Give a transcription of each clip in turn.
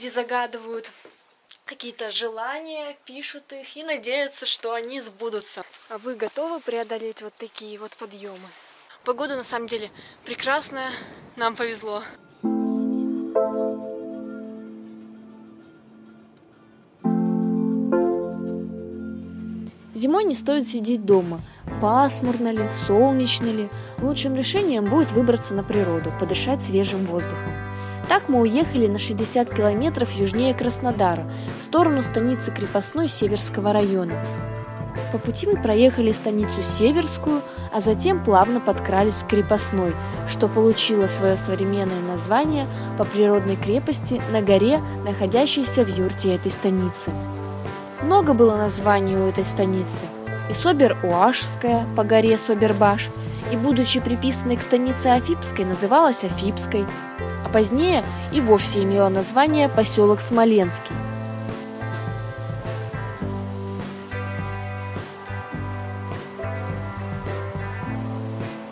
люди загадывают какие-то желания, пишут их и надеются, что они сбудутся. А вы готовы преодолеть вот такие вот подъемы? Погода на самом деле прекрасная, нам повезло. Зимой не стоит сидеть дома. Пасмурно ли, солнечно ли, лучшим решением будет выбраться на природу, подышать свежим воздухом. Так мы уехали на 60 километров южнее Краснодара, в сторону станицы Крепостной Северского района. По пути мы проехали станицу Северскую, а затем плавно подкрались к Крепостной, что получило свое современное название по природной крепости на горе, находящейся в юрте этой станицы. Много было названий у этой станицы. И Собер-Уашская по горе Собербаш, и, будучи приписанной к станице Афипской, называлась Афипской, а позднее и вовсе имела название поселок Смоленский.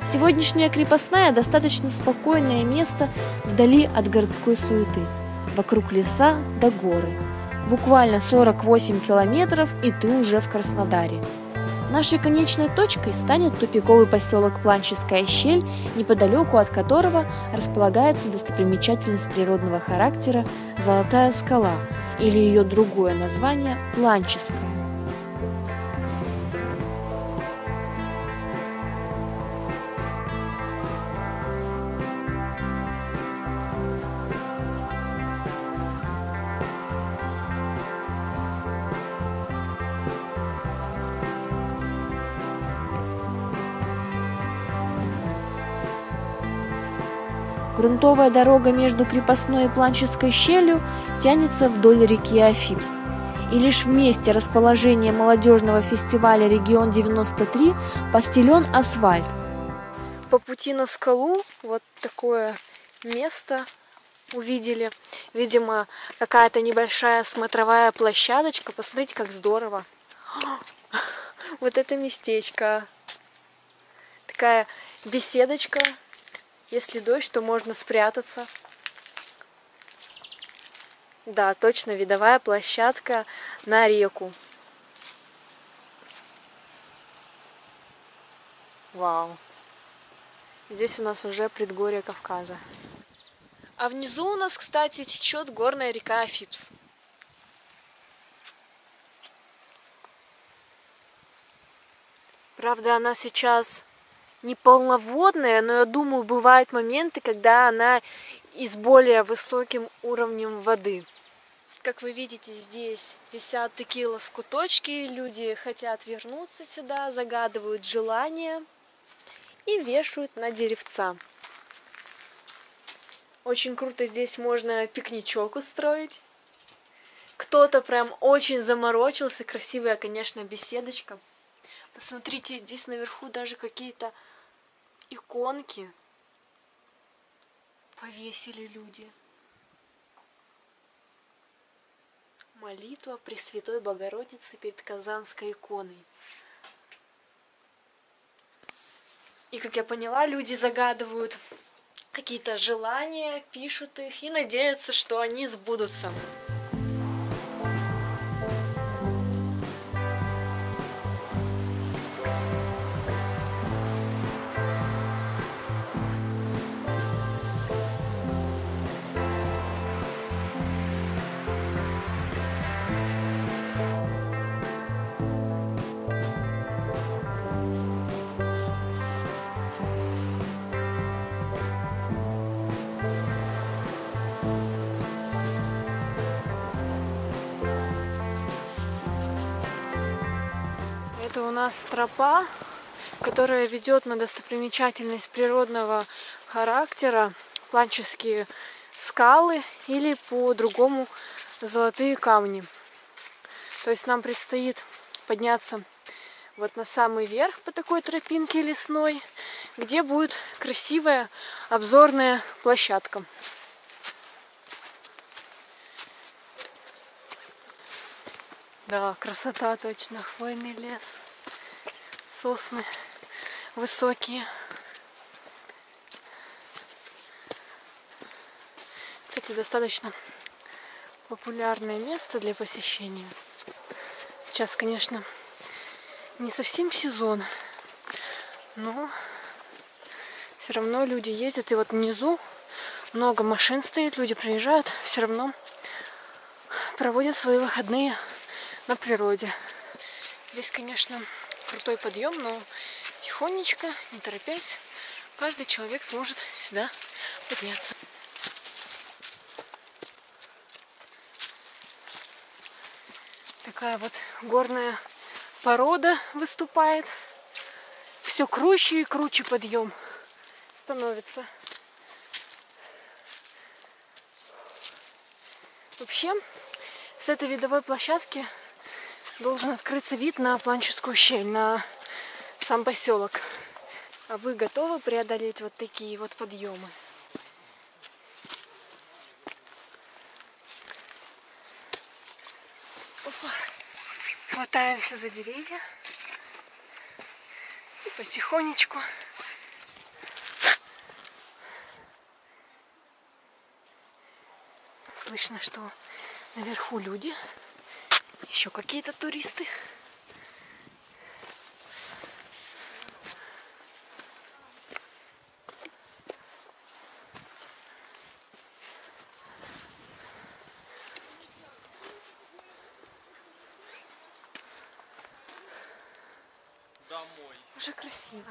Сегодняшняя Крепостная – достаточно спокойное место вдали от городской суеты, вокруг леса до горы. Буквально 48 километров, и ты уже в Краснодаре. Нашей конечной точкой станет тупиковый поселок Планческая щель, неподалеку от которого располагается достопримечательность природного характера Золотая скала, или ее другое название – Планческая. Грунтовая дорога между Крепостной и Планческой щелью тянется вдоль реки Афипс. И лишь в месте расположения молодежного фестиваля «Регион 93» постелен асфальт. По пути на скалу вот такое место увидели. Видимо, какая-то небольшая смотровая площадочка. Посмотрите, как здорово. Вот это местечко. Такая беседочка. Если дождь, то можно спрятаться. Да, точно, видовая площадка на реку. Вау! Здесь у нас уже предгорье Кавказа. А внизу у нас, кстати, течет горная река Афипс. Правда, она сейчас неполноводная, но я думаю, бывают моменты, когда она и с более высоким уровнем воды. Как вы видите, здесь висят такие лоскуточки, люди хотят вернуться сюда, загадывают желания и вешают на деревца. Очень круто, здесь можно пикничок устроить. Кто-то прям очень заморочился, красивая, конечно, беседочка. Посмотрите, здесь наверху даже какие-то иконки повесили люди. Молитва Пресвятой Богородицы перед Казанской иконой. И, как я поняла, люди загадывают какие-то желания, пишут их и надеются, что они сбудутся. У нас тропа, которая ведет на достопримечательность природного характера Планческие скалы, или по-другому Золотые камни. То есть нам предстоит подняться вот на самый верх по такой тропинке лесной, где будет красивая обзорная площадка. Да, красота точно, хвойный лес. Сосны высокие. Кстати, достаточно популярное место для посещения. Сейчас, конечно, не совсем сезон, но все равно люди ездят. И вот внизу много машин стоит, люди приезжают, все равно проводят свои выходные на природе. Здесь, конечно, крутой подъем, но тихонечко, не торопясь, каждый человек сможет сюда подняться. Такая вот горная порода выступает. Все круче и круче подъем становится. Вообще, с этой видовой площадки должен открыться вид на Планческую щель, на сам поселок. А вы готовы преодолеть вот такие вот подъемы? Опа. Хватаемся за деревья и потихонечку. Слышно, что наверху люди, еще какие-то туристы. Уже красиво.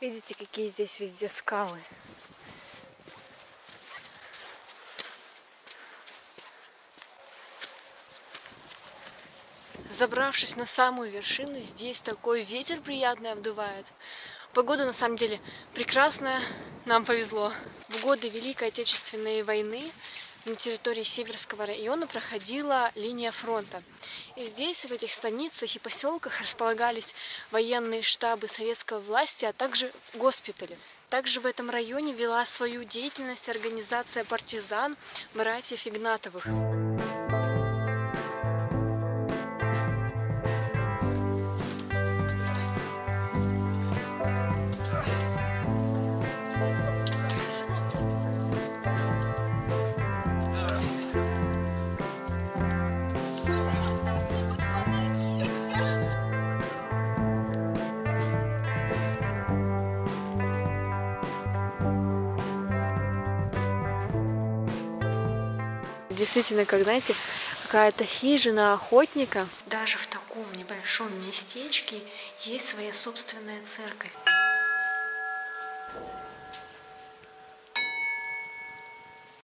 Видите, какие здесь везде скалы. Забравшись на самую вершину, здесь такой ветер приятный обдувает. Погода на самом деле прекрасная, нам повезло. В годы Великой Отечественной войны на территории Северского района проходила линия фронта. И здесь, в этих станицах и поселках, располагались военные штабы советской власти, а также госпитали. Также в этом районе вела свою деятельность организация партизан братьев Игнатовых. Действительно, как, знаете, какая-то хижина охотника. Даже в таком небольшом местечке есть своя собственная церковь.